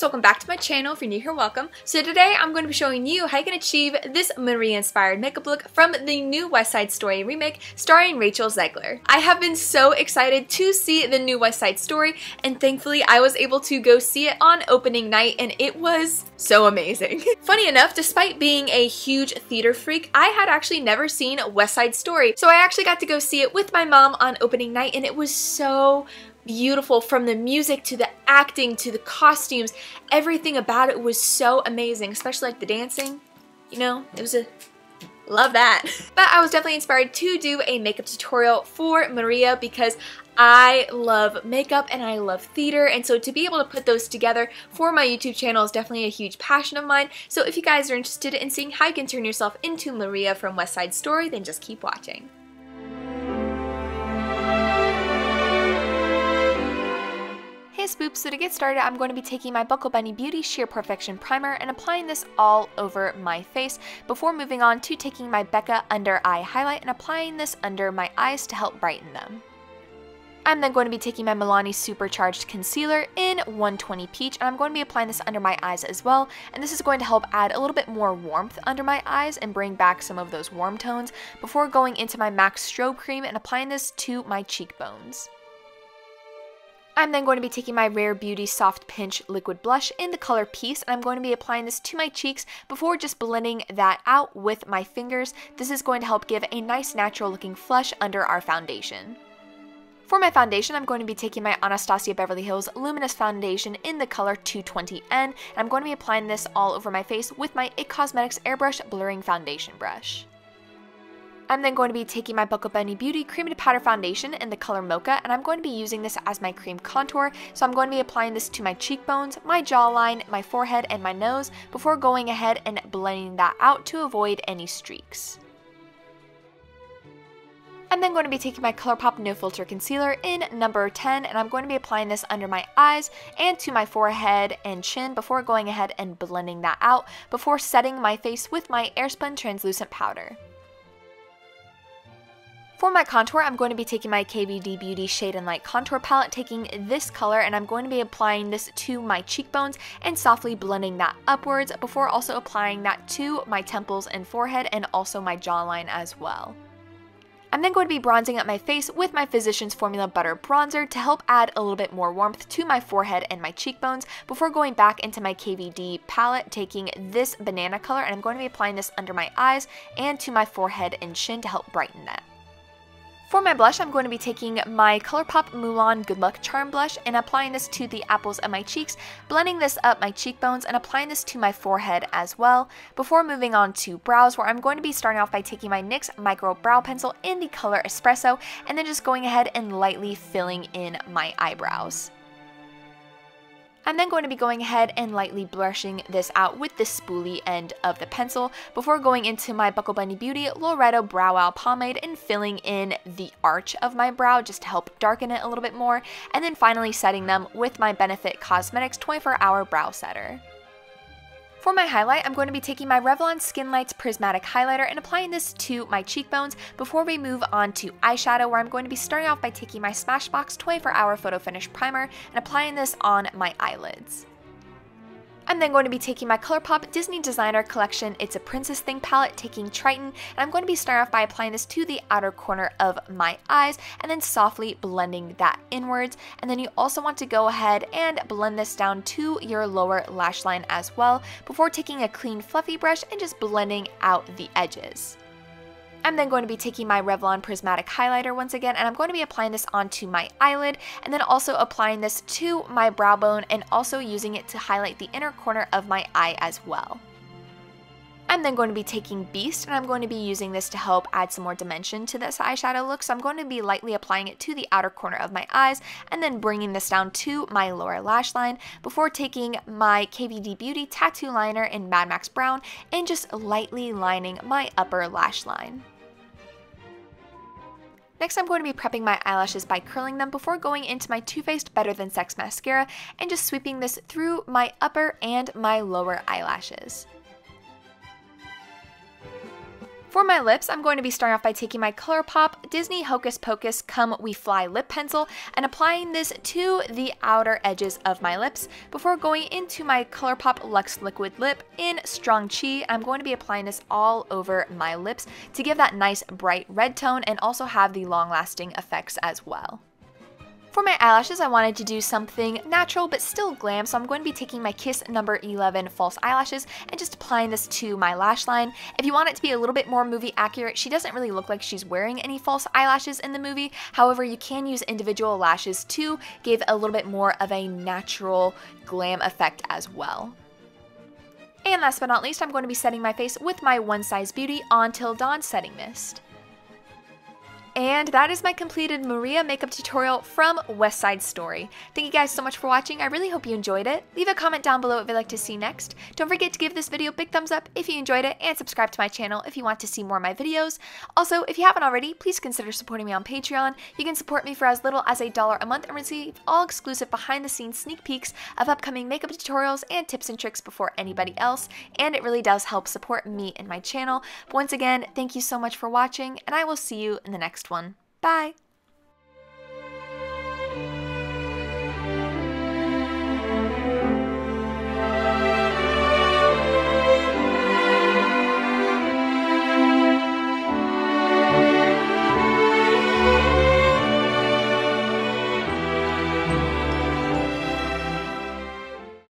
Welcome back to my channel. If you're new here, welcome. So today I'm going to be showing you how you can achieve this Maria inspired makeup look from the new West Side Story remake starring Rachel Zegler. I have been so excited to see the new West Side Story, and thankfully I was able to go see it on opening night, and it was so amazing. Funny enough, despite being a huge theater freak, I had actually never seen West Side Story, so I actually got to go see it with my mom on opening night, and it was so beautiful. From the music to the acting to the costumes, everything about it was so amazing, especially like the dancing. You know, it was a love that. But I was definitely inspired to do a makeup tutorial for Maria because I love makeup and I love theater, and so to be able to put those together for my YouTube channel is definitely a huge passion of mine. So if you guys are interested in seeing how you can turn yourself into Maria from West Side Story, then just keep watching. Hey Spoops, so to get started, I'm going to be taking my Buckle Bunny Beauty Sheer Perfection Primer and applying this all over my face before moving on to taking my Becca Under Eye Highlight and applying this under my eyes to help brighten them. I'm then going to be taking my Milani Supercharged Concealer in 120 Peach, and I'm going to be applying this under my eyes as well, and this is going to help add a little bit more warmth under my eyes and bring back some of those warm tones before going into my MAC Strobe Cream and applying this to my cheekbones. I'm then going to be taking my Rare Beauty Soft Pinch Liquid Blush in the color Peace, and I'm going to be applying this to my cheeks before just blending that out with my fingers. This is going to help give a nice natural looking flush under our foundation. For my foundation, I'm going to be taking my Anastasia Beverly Hills Luminous Foundation in the color 220N, and I'm going to be applying this all over my face with my It Cosmetics Airbrush Blurring Foundation Brush. I'm then going to be taking my Buckle Bunny Beauty Cream to Powder Foundation in the color Mocha, and I'm going to be using this as my cream contour, so I'm going to be applying this to my cheekbones, my jawline, my forehead, and my nose before going ahead and blending that out to avoid any streaks. I'm then going to be taking my ColourPop No Filter Concealer in number 10, and I'm going to be applying this under my eyes and to my forehead and chin before going ahead and blending that out before setting my face with my Airspun Translucent Powder. For my contour, I'm going to be taking my KVD Beauty Shade and Light Contour Palette, taking this color, and I'm going to be applying this to my cheekbones and softly blending that upwards before also applying that to my temples and forehead and also my jawline as well. I'm then going to be bronzing up my face with my Physician's Formula Butter Bronzer to help add a little bit more warmth to my forehead and my cheekbones before going back into my KVD palette, taking this banana color, and I'm going to be applying this under my eyes and to my forehead and chin to help brighten that. For my blush, I'm going to be taking my ColourPop Mulan Good Luck Charm Blush and applying this to the apples of my cheeks, blending this up my cheekbones and applying this to my forehead as well, before moving on to brows, where I'm going to be starting off by taking my NYX Micro Brow Pencil in the color Espresso and then just going ahead and lightly filling in my eyebrows. I'm then going to be going ahead and lightly brushing this out with the spoolie end of the pencil before going into my Buckle Bunny Beauty Loretto Brow Owl Pomade and filling in the arch of my brow just to help darken it a little bit more, and then finally setting them with my Benefit Cosmetics 24-Hour Brow Setter. For my highlight, I'm going to be taking my Revlon Skin Lights Prismatic Highlighter and applying this to my cheekbones before we move on to eyeshadow, where I'm going to be starting off by taking my Smashbox 24-Hour Photo Finish Primer and applying this on my eyelids. I'm then going to be taking my ColourPop Disney Designer Collection It's a Princess Thing palette, taking Triton, and I'm going to be starting off by applying this to the outer corner of my eyes and then softly blending that inwards, and then you also want to go ahead and blend this down to your lower lash line as well before taking a clean fluffy brush and just blending out the edges. I'm then going to be taking my Revlon Prismatic Highlighter once again, and I'm going to be applying this onto my eyelid and then also applying this to my brow bone and also using it to highlight the inner corner of my eye as well. I'm then going to be taking Beast, and I'm going to be using this to help add some more dimension to this eyeshadow look. So I'm going to be lightly applying it to the outer corner of my eyes and then bringing this down to my lower lash line before taking my KVD Beauty Tattoo Liner in Mad Max Brown and just lightly lining my upper lash line. Next, I'm going to be prepping my eyelashes by curling them before going into my Too Faced Better Than Sex mascara and just sweeping this through my upper and my lower eyelashes. For my lips, I'm going to be starting off by taking my ColourPop Disney Hocus Pocus Come We Fly lip pencil and applying this to the outer edges of my lips before going into my ColourPop Luxe Liquid Lip in Strong Chi. I'm going to be applying this all over my lips to give that nice bright red tone and also have the long-lasting effects as well. For my eyelashes, I wanted to do something natural but still glam, so I'm going to be taking my Kiss number 11 false eyelashes and just applying this to my lash line. If you want it to be a little bit more movie accurate, she doesn't really look like she's wearing any false eyelashes in the movie. However, you can use individual lashes to give a little bit more of a natural glam effect as well. And last but not least, I'm going to be setting my face with my One Size Beauty Until Dawn setting mist. And that is my completed Maria makeup tutorial from West Side Story. Thank you guys so much for watching. I really hope you enjoyed it. Leave a comment down below what you'd like to see next. Don't forget to give this video a big thumbs up if you enjoyed it, and subscribe to my channel if you want to see more of my videos. Also, if you haven't already, please consider supporting me on Patreon. You can support me for as little as $1 a month and receive all exclusive behind-the-scenes sneak peeks of upcoming makeup tutorials and tips and tricks before anybody else, and it really does help support me and my channel. But once again, thank you so much for watching, and I will see you in the next one. Bye!